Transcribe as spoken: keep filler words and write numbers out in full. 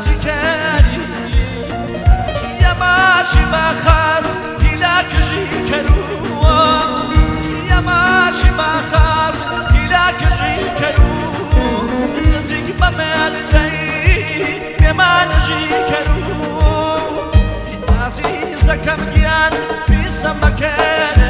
سیکری یا ماشی مخاز هیلاکجی کرو یا ماشی مخاز هیلاکجی کرو نزیک با من دهی به من جی کرو نزیک زکم گیان بیسم مکن